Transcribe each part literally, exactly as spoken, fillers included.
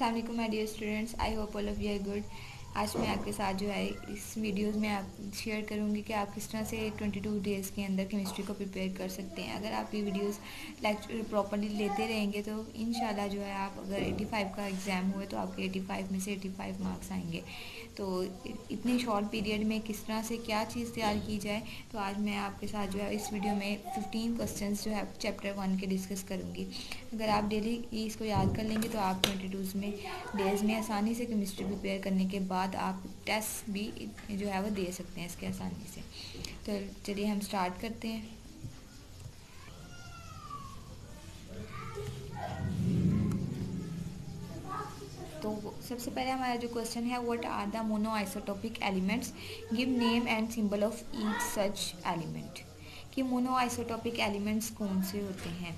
अस्सलाम वालेकुम my dear students, I hope all of you are good. आज मैं आपके साथ जो है इस वीडियोस में आप शेयर करूंगी कि आप किस तरह से बाईस डेज़ के अंदर केमिस्ट्री को प्रिपेयर कर सकते हैं। अगर आप ये वीडियोस लेक्चर प्रॉपर्ली लेते रहेंगे तो इंशाल्लाह जो है आप अगर पचासी का एग्ज़ाम हुए तो आपके पचासी में से पचासी मार्क्स आएंगे। तो इतने शॉर्ट पीरियड में किस तरह से क्या चीज़ तैयार की जाए, तो आज मैं आपके साथ जो है इस वीडियो में पंद्रह क्वेश्चन जो है चैप्टर वन के डिस्कस करूँगी। अगर आप डेली इसको याद कर लेंगे तो आप बाईस में डेज़ में आसानी से केमिस्ट्री प्रिपेयर करने के बाद आप टेस्ट भी जो है वो दे सकते हैं इसके आसानी से। तो चलिए हम स्टार्ट करते हैं। तो सबसे पहले हमारा जो क्वेश्चन है, what are the mono isotopic elements, give name and symbol of each such element. कि मोनो आइसोटोपिक एलिमेंट्स कौन से होते हैं?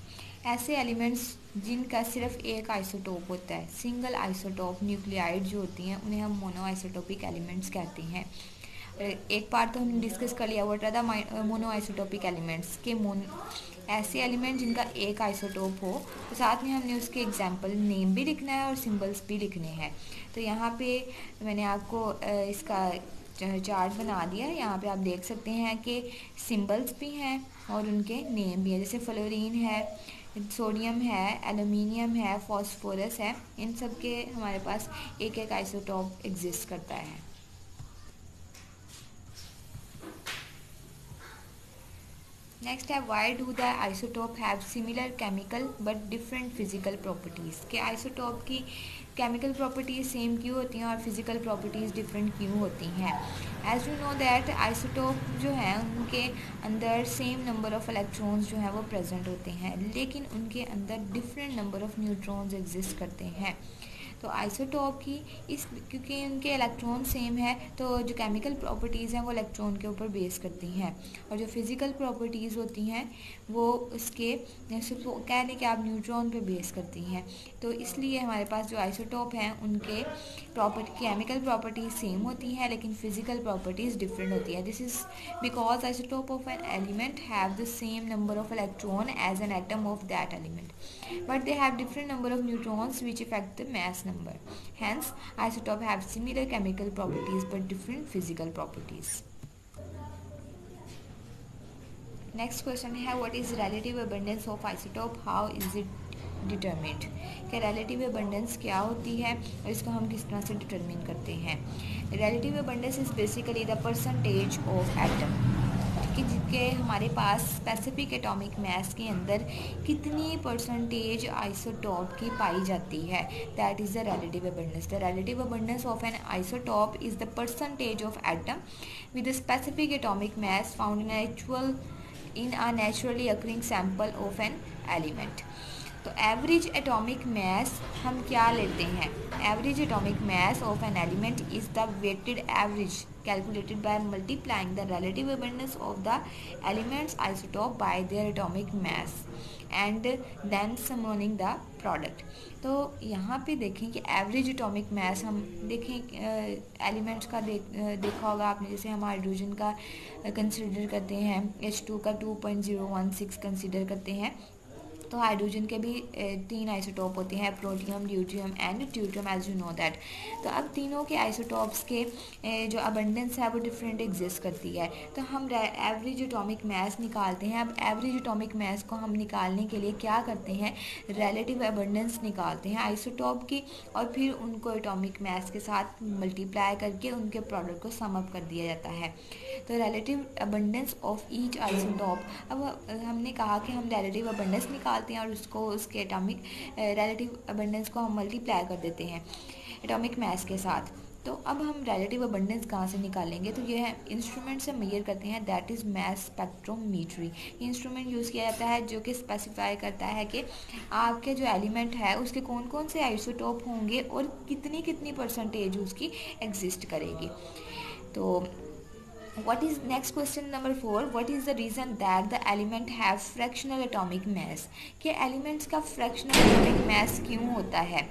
ऐसे एलिमेंट्स जिनका सिर्फ एक आइसोटोप होता है, सिंगल आइसोटोप न्यूक्लियाइड जो होती हैं उन्हें हम मोनो आइसोटोपिक एलिमेंट्स कहते हैं। एक पार्ट तो हमने डिस्कस कर लिया, what are the mono isotopic elements के मोन ऐसे एलिमेंट जिनका एक आइसोटोप हो, तो साथ में हमने उसके एग्जाम्पल नेम भी लिखना है और सिंबल्स भी लिखने हैं। तो यहाँ पे मैंने आपको इसका चार्ट बना दिया है। यहाँ पे आप देख सकते हैं कि सिंबल्स भी हैं और उनके नेम भी हैं। जैसे फ्लोरीन है, सोडियम है, एल्युमिनियम है, फॉस्फोरस है, इन सब के हमारे पास एक एक आइसोटोप एग्जिस्ट करता है। नेक्स्ट है, why do the isotope have similar chemical but different physical properties. के आइसोटोप की केमिकल प्रॉपर्टीज़ सेम क्यों होती हैं और फिज़िकल प्रॉपर्टीज़ डिफरेंट क्यों होती हैं? As you know that isotope जो है उनके अंदर सेम नंबर ऑफ़ इलेक्ट्रॉन्स जो हैं वो प्रेजेंट होते हैं, लेकिन उनके अंदर different number of neutrons exist करते हैं। तो आइसोटोप की इस क्योंकि उनके इलेक्ट्रॉन सेम है, तो जो केमिकल प्रॉपर्टीज़ हैं वो इलेक्ट्रॉन के ऊपर बेस करती हैं, और जो फिज़िकल प्रॉपर्टीज़ होती हैं वो उसके कह लें कि आप न्यूट्रॉन पे बेस करती हैं। तो इसलिए हमारे पास जो आइसोटोप हैं उनके प्रॉपर्टी केमिकल प्रॉपर्टीज़ सेम होती हैं, लेकिन फिज़िकल प्रॉपर्टीज़ डिफरेंट होती हैं। This is because isotope of an element have the same number of electron as an atom of that element, but they have different number of neutrons which effect the mass. Hence, isotopes have similar chemical properties but different physical properties. Next question है, what is relative abundance of isotope? How is it determined? कि relative abundance क्या होती है और इसको हम किस तरह से determine करते हैं? Relative abundance is basically the percentage of atom कि जिसके हमारे पास स्पेसिफिक एटॉमिक मास के अंदर कितनी परसेंटेज आइसोटॉप की पाई जाती है। That is the relative abundance. The relative abundance of an isotope is the percentage of atom with a specific atomic mass found in actual in a naturally occurring sample of an element. तो average atomic mass हम क्या लेते हैं? Average atomic mass of an element is the weighted average calculated by multiplying the relative abundance of the elements isotope by their atomic mass and then summing the product. तो यहाँ पे देखें कि average atomic mass हम देखें elements का देख देखा होगा आपने, जैसे हम हाइड्रोजन का कंसिडर करते हैं, एच टू का two point zero one six consider करते हैं। तो हाइड्रोजन के भी तीन आइसोटॉप होते हैं, protium, deuterium and tritium, as you know that. तो अब तीनों के आइसोटॉप्स के जो अबंडेंस है वो डिफरेंट एग्जिस्ट करती है। तो हम एवरेज एटॉमिक मास निकालते हैं। अब एवरेज एटॉमिक मास को हम निकालने के लिए क्या करते हैं? रिलेटिव अबंडेंस निकालते हैं आइसोटॉप की, और फिर उनको एटॉमिक मास के साथ मल्टीप्लाई करके उनके प्रोडक्ट को सम अप कर दिया जाता है। तो relative abundance of each isotope, अब हमने कहा कि हम रिलेटिव अबंडेंस निकाल हैं और उसको उसके एटॉमिक रिलेटिव अबंडेंस को हम मल्टीप्लाई कर देते हैं एटॉमिक मास के साथ। तो अब हम रिलेटिव अबंडेंस कहाँ से निकालेंगे? तो ये है इंस्ट्रूमेंट से मेजर करते हैं, दैट इज़ मास स्पेक्ट्रोमीटरी। ये इंस्ट्रूमेंट यूज़ किया जाता है जो कि स्पेसिफाई करता है कि आपके जो एलिमेंट है उसके कौन कौन से आइसोटोप होंगे और कितनी कितनी परसेंटेज उसकी एग्जिस्ट करेगी। तो What is next question number four? What is the reason that the element have fractional atomic mass? कि elements का fractional atomic mass क्यों होता है?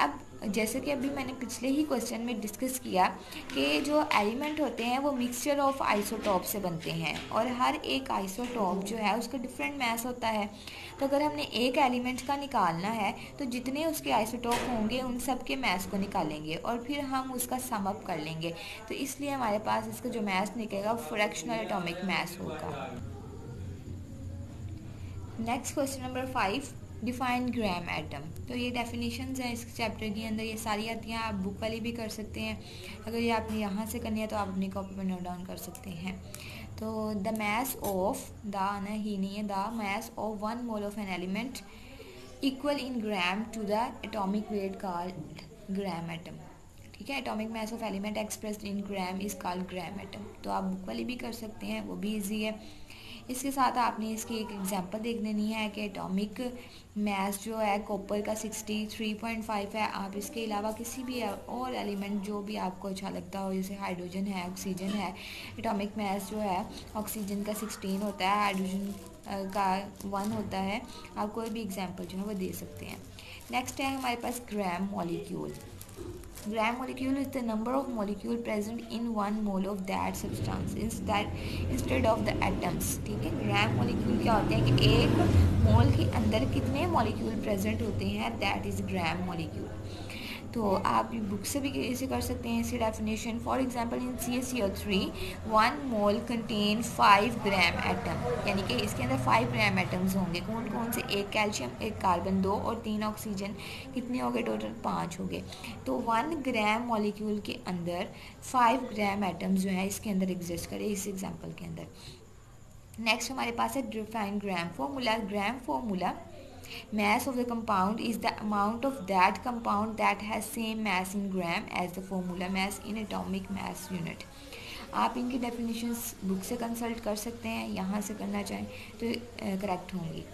अब जैसे कि अभी मैंने पिछले ही क्वेश्चन में डिस्कस किया कि जो एलिमेंट होते हैं वो मिक्सचर ऑफ आइसोटॉप से बनते हैं, और हर एक आइसोटॉप जो है उसका डिफरेंट मास होता है। तो अगर हमने एक एलिमेंट का निकालना है तो जितने उसके आइसोटोप होंगे उन सब के मैस को निकालेंगे और फिर हम उसका सम अप कर लेंगे। तो इसलिए हमारे पास इसका जो मैस निकलेगा फ्रैक्शनल एटॉमिक मैस होगा। Next question number five, define gram atom. तो ये डेफिनेशंस हैं इस चैप्टर के अंदर, ये सारी आती हैं। आप बुक वाली भी कर सकते हैं, अगर ये आपने यहाँ से करनी है तो आप अपनी कॉपी में नोट डाउन कर सकते हैं। तो द मास ऑफ द ना ही नहीं है the mass of one mole of an element equal in gram to the atomic weight called gram atom. ठीक है, atomic mass of element expressed in gram is called gram atom. तो आप book वाली भी कर सकते हैं, वो भी ईजी है। इसके साथ आपने इसकी एक एग्जांपल देख लेनी है कि एटॉमिक मास जो है कॉपर का सिक्सटी थ्री पॉइंट फाइव है। आप इसके अलावा किसी भी और एलिमेंट जो भी आपको अच्छा लगता हो, जैसे हाइड्रोजन है, ऑक्सीजन है, एटॉमिक मास जो है ऑक्सीजन का सिक्सटीन होता है, हाइड्रोजन का वन होता है। आप कोई भी एग्जांपल जो है वो दे सकते हैं। नेक्स्ट है हमारे पास gram molecule. Gram molecule is the number of molecule present in one mole of that substance instead instead of the atoms। ठीक है, gram molecule क्या होते हैं कि एक मोल के अंदर कितने molecule present होते हैं, that is gram molecule। तो आप बुक से भी इसे कर सकते हैं, इसकी definition. For example in C S C O three one mole contain five gram atom, यानी कि इसके अंदर फाइव ग्राम एटम्स होंगे। कौन कौन से? एक कैल्शियम, एक कार्बन, दो और तीन ऑक्सीजन। कितने हो गए टोटल? पाँच हो गए। तो वन ग्राम मॉलिक्यूल के अंदर फाइव ग्राम एटम्स जो है इसके अंदर एग्जिस्ट करे, इस एग्जाम्पल के अंदर। नेक्स्ट हमारे पास है define gram formula. Gram formula, mass of the compound is the amount of that compound that has same mass in gram as the formula mass in atomic mass unit। आप इनकी definitions book से consult कर सकते हैं, यहाँ से करना चाहें तो करेक्ट होंगी।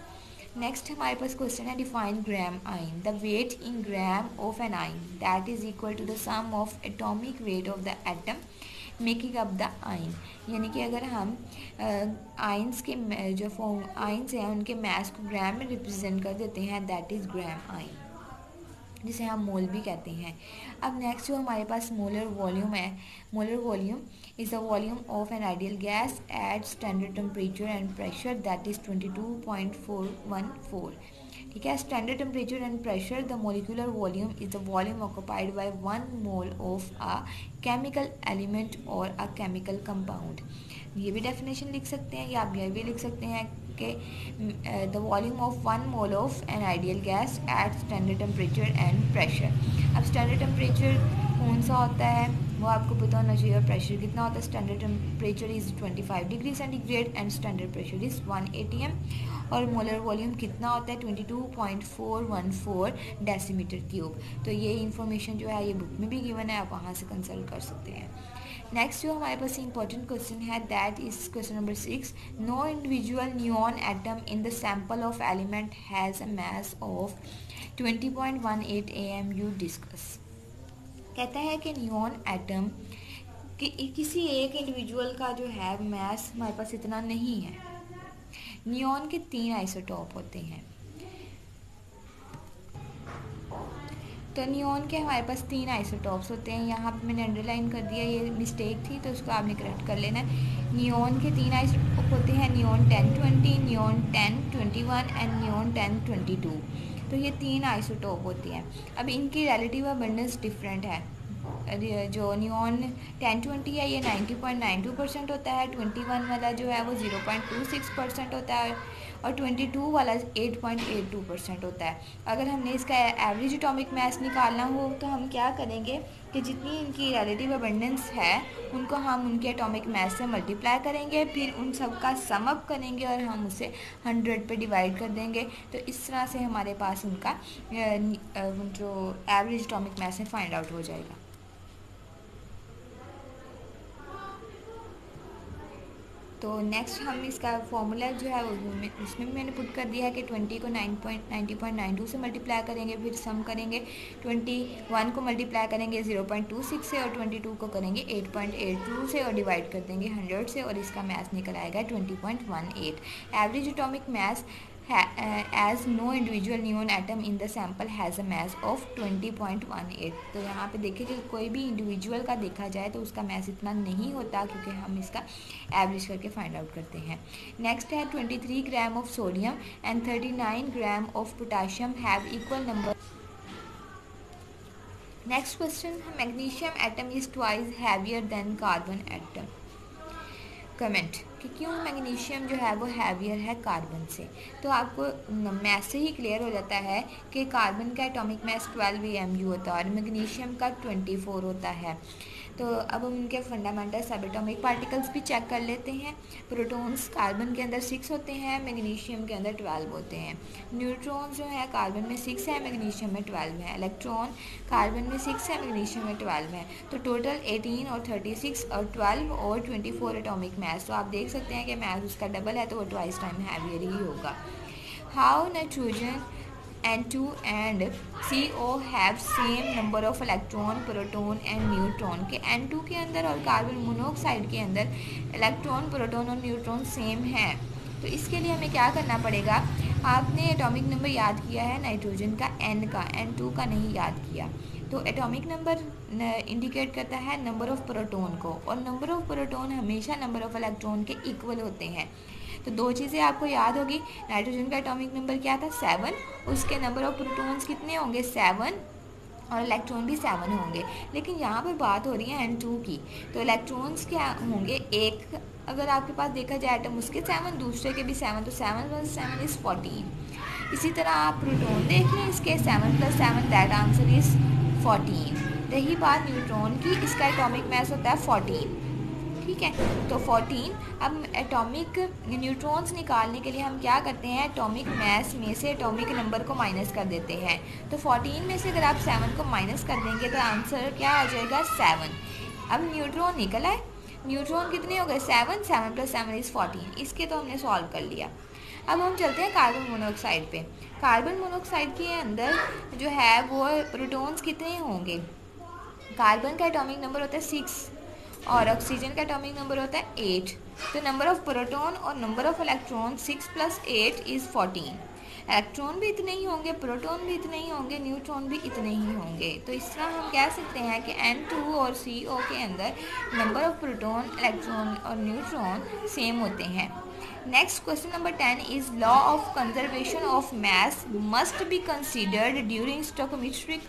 नेक्स्ट हमारे पास क्वेश्चन है define gram ion. The weight in gram of an ion that is equal to the sum of atomic weight of the atom making up the ion. यानी कि अगर हम आइन्स के जो फॉर्म आइन्स हैं उनके मास को ग्राम में रिप्रेजेंट कर देते हैं, दैट इज़ ग्राम आइन, जिसे हम मोल भी कहते हैं। अब नेक्स्ट जो हमारे पास मोलर वॉल्यूम है, molar volume is the volume of an ideal gas at standard temperature and pressure that is twenty two point four one four. ठीक है, standard temperature and pressure. The molecular volume is the volume occupied by one mole of a chemical element और a chemical compound. ये भी definition लिख सकते हैं, या आप यह भी लिख सकते हैं कि the volume of one mole of an ideal gas at standard temperature and pressure. अब स्टैंडर्ड टेम्परेचर कौन सा होता है वो आपको पता होना चाहिए, और प्रेशर कितना होता है। Standard temperature is twenty five degree centigrade and standard pressure is one A T M. और मोलर वॉल्यूम कितना होता है? Twenty two point four one four decimetre cube. तो ये इन्फॉर्मेशन जो है ये बुक में भी गिवन है, आप वहाँ से कंसल्ट कर सकते हैं। नेक्स्ट जो हमारे पास इंपॉर्टेंट क्वेश्चन है that is question number six. No individual neon atom in the sample of element has a mass of twenty point one eight M. You discuss कहता है कि नियॉन एटम कि किसी एक इंडिविजुअल का जो है मास हमारे पास इतना नहीं है। नियॉन के तीन आइसोटॉप होते हैं, तो नियॉन के हमारे पास तीन आइसोटॉप्स होते हैं। यहाँ पे मैंने अंडरलाइन कर दिया, ये मिस्टेक थी तो उसको आपने करेक्ट कर लेना है। नियॉन के तीन आइसोटॉप होते हैं, neon ten twenty, neon ten twenty one and neon ten twenty two. तो ये तीन आइसोटोप होती हैं। अब इनकी रिलेटिव अबंडेंस डिफरेंट है। जो नियॉन टेन ट्वेंटी है ये ninety point nine two percent होता है, ट्वेंटी वन वाला जो है वो zero point two six percent होता है और ट्वेंटी टू वाला eight point eight two percent होता है। अगर हमने इसका एवरेज एटॉमिक मास निकालना हो तो हम क्या करेंगे कि जितनी इनकी रिलेटिव अबंडेंस है उनको हम उनके एटॉमिक मास से मल्टीप्लाई करेंगे, फिर उन सब का सम अप करेंगे और हम उसे हंड्रेड पे डिवाइड कर देंगे। तो इस तरह से हमारे पास उनका जो एवरेज एटॉमिक मास है फाइंड आउट हो जाएगा। तो नेक्स्ट हम इसका फॉर्मूला जो है उसमें भी मैंने पुट कर दिया है कि ट्वेंटी को nine point ninety point nine two से मल्टीप्लाई करेंगे, फिर सम करेंगे, ट्वेंटी वन को मल्टीप्लाई करेंगे जीरो पॉइंट टू सिक्स से और ट्वेंटी टू को करेंगे एट पॉइंट एट टू से और डिवाइड कर देंगे हंड्रेड से और इसका मैथ निकल आएगा twenty point one eight. Average atomic mass as no individual neon atom in the sample has a mass of twenty point one eight। तो यहाँ पे देखिए कि कोई भी इंडिविजुअल का देखा जाए तो उसका मास इतना नहीं होता, क्योंकि हम इसका एवरेज करके फाइंड आउट करते हैं। नेक्स्ट है तेईस ग्राम ऑफ सोडियम एंड उनतालीस gram of potassium have equal number. Next question, magnesium atom is twice heavier than carbon atom. Comment कि क्यों मैग्नीशियम जो है वो हैवियर है कार्बन से। तो आपको मैस से ही क्लियर हो जाता है कि कार्बन का एटॉमिक मास ट्वेल्व एमयू होता है और मैग्नीशियम का चौबीस होता है। तो अब हम उनके फंडामेंटल सब एटॉमिक पार्टिकल्स भी चेक कर लेते हैं। प्रोटॉन्स कार्बन के अंदर सिक्स होते हैं, मैग्नीशियम के अंदर ट्वेल्व होते हैं। न्यूट्रॉन्स जो है कार्बन में सिक्स है, मैग्नीशियम में ट्वेल्व है। इलेक्ट्रॉन कार्बन में सिक्स है, मैग्नीशियम में ट्वेल्व है। तो टोटल एटीन और थर्टी सिक्स और ट्वेल्व और ट्वेंटी फोर एटॉमिक मास। तो आप देख सकते हैं कि मास उसका डबल है, तो वो ट्वाइस टाइम हैवियर ही होगा। How nitrogen N two and C O have same number of electron, proton and neutron। के N two के अंदर और कार्बन मोनोऑक्साइड के अंदर इलेक्ट्रॉन, प्रोटॉन और न्यूट्रॉन सेम हैं। तो इसके लिए हमें क्या करना पड़ेगा, आपने एटॉमिक नंबर याद किया है नाइट्रोजन का N का, N टू का नहीं याद किया। तो एटॉमिक नंबर इंडिकेट करता है नंबर ऑफ़ प्रोटॉन को, और नंबर ऑफ़ प्रोटॉन हमेशा नंबर ऑफ़ इलेक्ट्रॉन के इक्वल होते हैं। तो दो चीज़ें आपको याद होगी, नाइट्रोजन का एटॉमिक नंबर क्या था, सेवन। उसके नंबर ऑफ प्रोटॉन्स कितने होंगे, सेवन, और इलेक्ट्रॉन भी सेवन होंगे। लेकिन यहाँ पर बात हो रही है N टू की, तो इलेक्ट्रॉन्स क्या होंगे, एक अगर आपके पास देखा जाए एटम उसके सेवन, दूसरे के भी सेवन, तो seven plus seven is fourteen. इसी तरह आप प्रोटॉन देख लें, इसके seven plus seven that answer is fourteen. रही बात न्यूट्रॉन की, इसका एटॉमिक मास होता है फोर्टीन, ठीक है। तो फोर्टीन, अब एटॉमिक न्यूट्रॉन्स निकालने के लिए हम क्या करते हैं, एटॉमिक मास में से एटॉमिक नंबर को माइनस कर देते हैं। तो फोर्टीन में से अगर आप सेवन को माइनस कर देंगे तो आंसर क्या आ जाएगा, सेवन। अब न्यूट्रॉन निकला है, न्यूट्रॉन कितने हो गए, seven, seven plus seven is fourteen. इसके तो हमने सॉल्व कर लिया। अब हम चलते हैं कार्बन मोनोऑक्साइड पे। कार्बन मोनोऑक्साइड के अंदर जो है वो प्रोटॉन्स कितने होंगे, कार्बन का एटॉमिक नंबर होता है सिक्स और ऑक्सीजन का एटॉमिक नंबर होता है एट। तो नंबर ऑफ़ प्रोटॉन और number of electron six plus eight is fourteen. Electron भी इतने ही होंगे, प्रोटॉन भी इतने ही होंगे, न्यूट्रॉन भी इतने ही होंगे। तो इस तरह हम कह सकते हैं कि N टू और C O के अंदर नंबर ऑफ़ प्रोटॉन, इलेक्ट्रॉन और न्यूट्रॉन सेम होते हैं। Next question number ten is law of conservation of mass must be considered during stoichiometric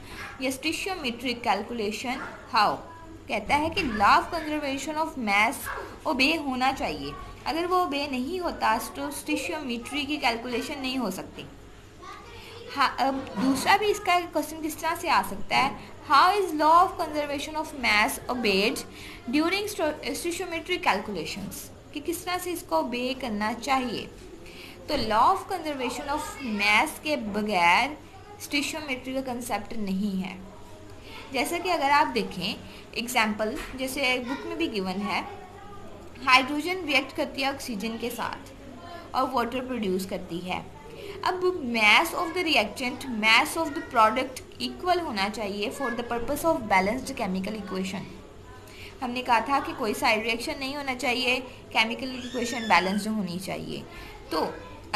या स्टोइचियोमेट्रिक कैलकुलेशन, हाउ। कहता है कि law of conservation of mass obey होना चाहिए, अगर वो ओबे नहीं होता तो स्टोइचियोमेट्री की कैलकुलेशन नहीं हो सकती। हाँ, अब दूसरा भी इसका क्वेश्चन किस तरह से आ सकता है, how is law of conservation of mass obeyed during stoichiometry calculations, कि किस तरह से इसको ओबे करना चाहिए। तो law of conservation of mass के बगैर स्टोइचियोमेट्री का कंसेप्ट नहीं है। जैसे कि अगर आप देखें एग्जाम्पल, जैसे बुक में भी गिवन है, हाइड्रोजन रिएक्ट करती है ऑक्सीजन के साथ और वाटर प्रोड्यूस करती है। अब mass of the reactant, mass of the product equal होना चाहिए for the purpose of balanced chemical equation. हमने कहा था कि कोई साइड रिएक्शन नहीं होना चाहिए, केमिकल इक्वेशन बैलेंस्ड होनी चाहिए। तो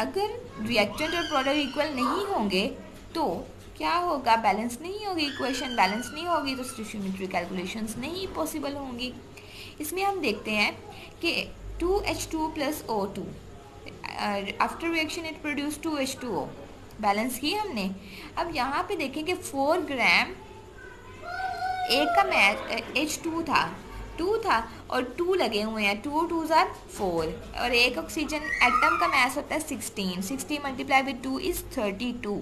अगर रिएक्टेंट और प्रोडक्ट इक्वल नहीं होंगे तो क्या होगा, बैलेंस नहीं होगी इक्वेशन, बैलेंस नहीं होगी तो स्टोइचियोमेट्री कैलकुलेशंस नहीं पॉसिबल होंगी। इसमें हम देखते हैं कि two H two plus O two, after reaction it produce two H two O, balance की हमने। अब यहाँ पे देखें कि फोर ग्राम एक का मैच एच टू था, टू था और टू लगे हुए हैं, टू टू ज़ार फोर, और एक ऑक्सीजन एटम का मास होता है sixteen, sixteen multiply with two is thirty two.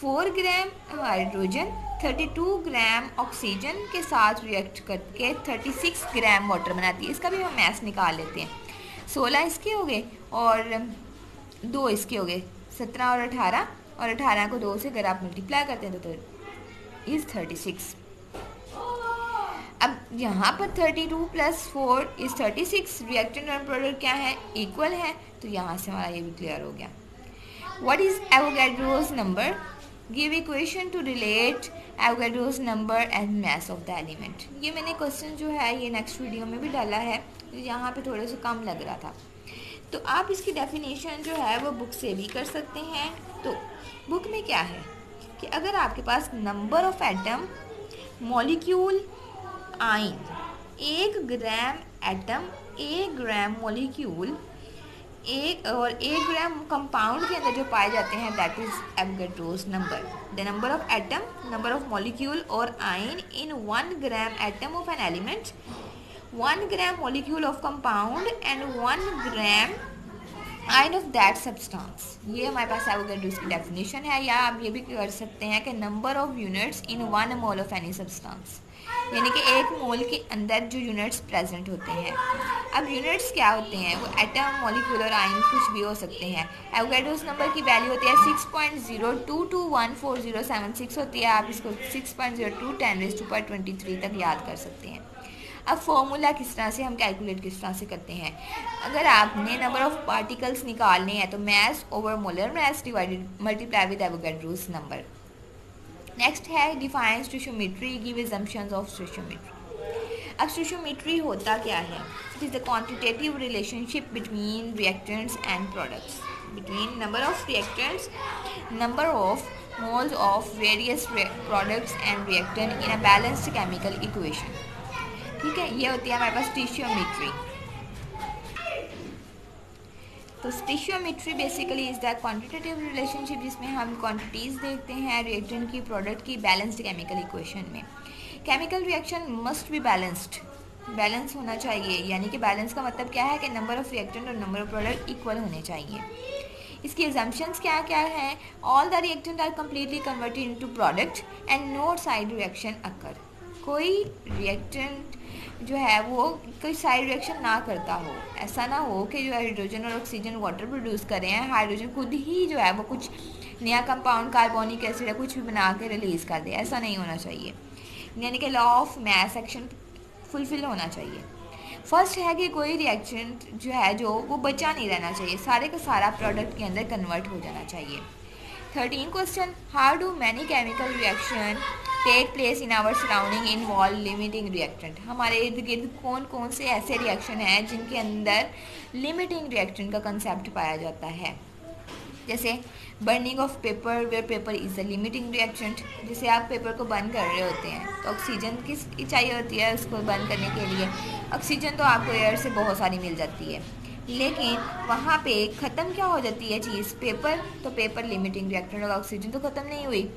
Four gram hydrogen thirty two gram oxygen के साथ रिएक्ट करके थर्टी सिक्स ग्राम वाटर बनाती है। इसका भी हम मास निकाल लेते हैं, सोलह इसके हो गए और दो इसके हो गए, सत्रह और अठारह, और अठारह को दो से अगर आप मल्टीप्लाई करते हैं तो इज़ थर्टी सिक्स। अब यहाँ पर thirty two plus four is thirty six, reactant और प्रोडक्ट क्या है, इक्वल है। तो यहाँ से हमारा ये भी क्लियर हो गया। What is Avogadro's number, give equation to relate Avogadro's number and mass of the element. ये मैंने क्वेश्चन जो है ये नेक्स्ट वीडियो में भी डाला है, यहाँ पे थोड़ा सा कम लग रहा था। तो आप इसकी डेफिनेशन जो है वो बुक से भी कर सकते हैं। तो बुक में क्या है कि अगर आपके पास number of atom, molecule, ion, एक ग्राम एटम, एक ग्राम मॉलिक्यूल, एक और एक ग्राम कंपाउंड के अंदर जो पाए जाते हैं that is Avogadro's number. The number of atom, number of molecule और ion in one gram atom of an element, one gram molecule of compound and one gram ion of that substance. ये हमारे पास Avogadro's की definition है। या आप ये भी कर सकते हैं कि number of units in one mole of any substance, यानी कि एक मोल के अंदर जो यूनिट्स प्रेजेंट होते हैं। अब यूनिट्स क्या होते हैं? वो एटम, मॉलिक्यूल और आयन कुछ भी हो सकते हैं। एवोगैड्रोस नंबर की वैल्यू होती है six point zero two two one four zero seven six होती है। आप इसको six point zero two ten raise to power twenty three तक याद कर सकते हैं। अब फॉर्मूला किस तरह से हम कैलकुलेट किस तरह से करते हैं? अगर आपने नंबर ऑफ पार्टिकल्स निकालने हैं तो mass over molar mass divided multiply with Avogadro's number. Next है define stoichiometry, give assumptions of stoichiometry. अब स्टोइकियोमेट्री होता क्या है? It is the quantitative relationship between reactants and products, between number of reactants, number of moles of various products and reactant in a balanced chemical equation. ठीक है, ये होती है हमारे पास स्टोइकियोमेट्री। तो stoichiometry basically is the quantitative relationship, जिसमें हम क्वांटिटीज़ देखते हैं रिएक्टेंट की, प्रोडक्ट की, बैलेंस्ड केमिकल इक्वेशन में। Chemical reaction must be balanced, balance होना चाहिए, यानी कि बैलेंस का मतलब क्या है कि नंबर ऑफ रिएक्टेंट और नंबर ऑफ प्रोडक्ट इक्वल होने चाहिए। इसकी एग्जाम्पशंस क्या क्या हैं? All the reactant are completely converted into product and no side reaction occur. कोई रिएक्टेंट जो है वो कोई साइड रिएक्शन ना करता हो, ऐसा ना हो कि जो है हाइड्रोजन और ऑक्सीजन वाटर प्रोड्यूस कर रहे हैं, हाइड्रोजन खुद ही जो है वो कुछ नया कंपाउंड कार्बोनिक एसिड या कुछ भी बना के रिलीज़ कर दे, ऐसा नहीं होना चाहिए। यानी कि law of mass action fulfil होना चाहिए। फर्स्ट है कि कोई रिएक्टेंट जो है जो वो बचा नहीं रहना चाहिए, सारे का सारा प्रोडक्ट के अंदर कन्वर्ट हो जाना चाहिए। Thirteen question, how do many chemical reaction take place in our surrounding involve limiting reactant. हमारे इर्द गिर्द कौन कौन से ऐसे रिएक्शन हैं जिनके अंदर लिमिटिंग रिएक्टेंट का कंसेप्ट पाया जाता है? जैसे burning of paper, where paper is a limiting reactant. जैसे आप पेपर को बर्न कर रहे होते हैं तो ऑक्सीजन किस चाहिए होती है उसको बर्न करने के लिए? ऑक्सीजन तो आपको एयर से बहुत सारी मिल जाती है, लेकिन वहाँ पे ख़त्म क्या हो जाती है चीज़? पेपर। तो पेपर लिमिटिंग रिएक्टेंट होगा, ऑक्सीजन तो ख़त्म नहीं हुई।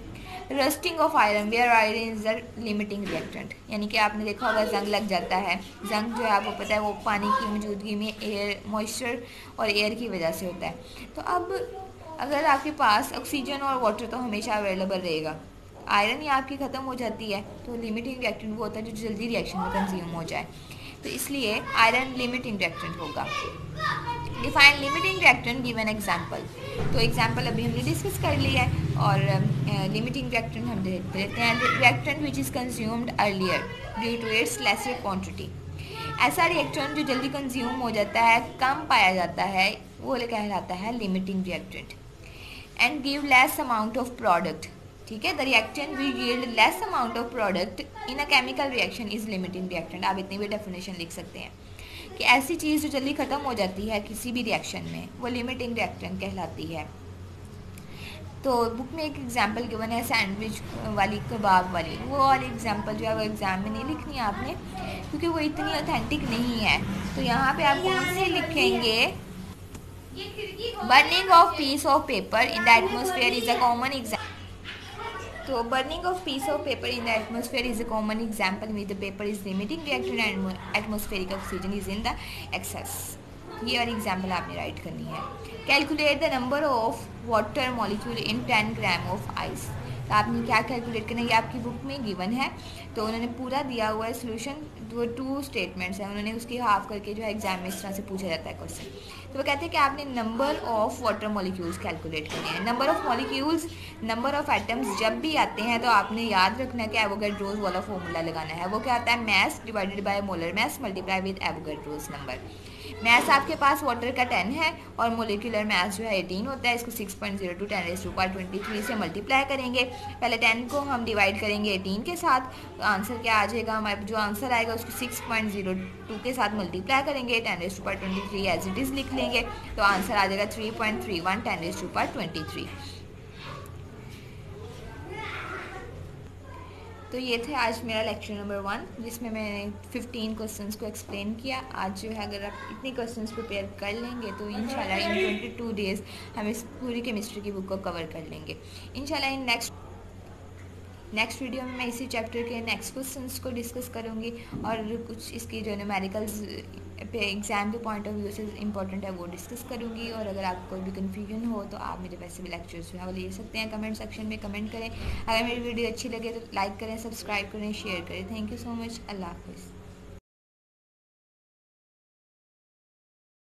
Rusting of iron, where iron is the limiting reactant. यानी कि आपने देखा होगा जंग लग जाता है, जंग जो है आपको पता है वो पानी की मौजूदगी में, एयर, मॉइस्चर और एयर की वजह से होता है। तो अब अगर आपके पास ऑक्सीजन और वाटर तो हमेशा अवेलेबल रहेगा, आयरन ही आपकी ख़त्म हो जाती है, तो लिमिटिंग रिएक्टेंट वो होता है जो जल्दी रिएक्शन में कंज्यूम हो जाए, तो इसलिए आयरन लिमिटिंग रिएक्टेंट होगा। Define limiting reactant, give an example. तो एग्जाम्पल अभी हमने डिस्कस कर लिया है और लिमिटिंग रिएक्टेंट हम लेते हैं reactant which is consumed earlier due to its lesser quantity. ऐसा रिएक्टेंट जो जल्दी कंज्यूम हो जाता है, कम पाया जाता है, वो कहलाता है limiting reactant. And give less amount of product. ठीक है, the reactant which yield less amount of product in a chemical reaction is limiting reactant. आप इतनी भी डेफिनेशन लिख सकते हैं कि ऐसी चीज़ जो जल्दी ख़त्म हो जाती है किसी भी रिएक्शन में, वो लिमिटिंग रिएक्टेंट कहलाती है। तो बुक में एक एग्जांपल गिवन है सैंडविच वाली, कबाब वाली, वो और एग्जांपल जो है वो एग्ज़ाम में नहीं लिखनी आपने, क्योंकि वो इतनी ऑथेंटिक नहीं है। तो यहाँ पे आप कौन से लिखेंगे? Burning of piece of paper in the atmosphere is a common example. तो burning of piece of paper in the atmosphere is a common example where the paper is limiting reactant and atmospheric oxygen is in the excess. ये और example आपने write करनी है। Calculate the number of water molecule in ten gram of ice. तो आपने क्या calculate करना है, ये आपकी बुक में गिवन है, तो उन्होंने पूरा दिया हुआ है सोल्यूशन। वो टू स्टेटमेंट्स हैं, उन्होंने उसकी हाफ करके जो है एग्जाम में इस तरह से पूछा जाता है क्वेश्चन। तो वो कहते हैं कि आपने number of water molecules calculate करने हैं। Number of molecules, number of atoms जब भी आते हैं तो आपने याद रखना है कि एवोगैड्रोस वाला फॉर्मूला लगाना है। वो क्या आता है? Mass divided by molar mass multiply with Avogadro's number. Mass आपके पास वाटर का टेन है और मोलिकुलर मास जो है एटीन होता है। इसको six point zero two ten raise to power twenty three से मल्टीप्लाई करेंगे। पहले टेन को हम डिवाइड करेंगे एटीन के साथ, तो आंसर क्या आ जाएगा? हमारे जो आंसर आएगा उसको सिक्स पॉइंट ज़ीरो टू के साथ मल्टीप्लाई करेंगे, ten raise to power twenty three as it is लिख लें। करेंगे तो आंसर आ जाएगा three point three one, ten is to पर ट्वेंटी थ्री। तो ये थे आज मेरा लेक्चर नंबर वन, जिसमें मैंने फिफ्टीन क्वेश्चंस को एक्सप्लेन किया। आज जो है अगर आप इतने क्वेश्चंस प्रिपेयर कर लेंगे तो इंशाल्लाह इन ट्वेंटी टू डेज़ हम इस पूरी केमिस्ट्री की बुक को कवर कर लेंगे इंशाल्लाह। इन नेक्स्ट नेक्स्ट वीडियो में मैं इसी चैप्टर के नेक्स्ट क्वेश्चंस को डिस्कस करूंगी और कुछ इसकी जो न्यूमेरिकल्स पे एग्ज़ाम के पॉइंट ऑफ व्यू से इंपॉर्टेंट है वो डिस्कस करूंगी। और अगर आपको भी कन्फ्यूजन हो तो आप मेरे वैसे भी लेक्चर्स जो है वो ले सकते हैं, कमेंट सेक्शन में कमेंट करें। अगर मेरी वीडियो अच्छी लगे तो लाइक करें, सब्सक्राइब करें, शेयर करें। Thank you so much. अल्लाह हाफिज़।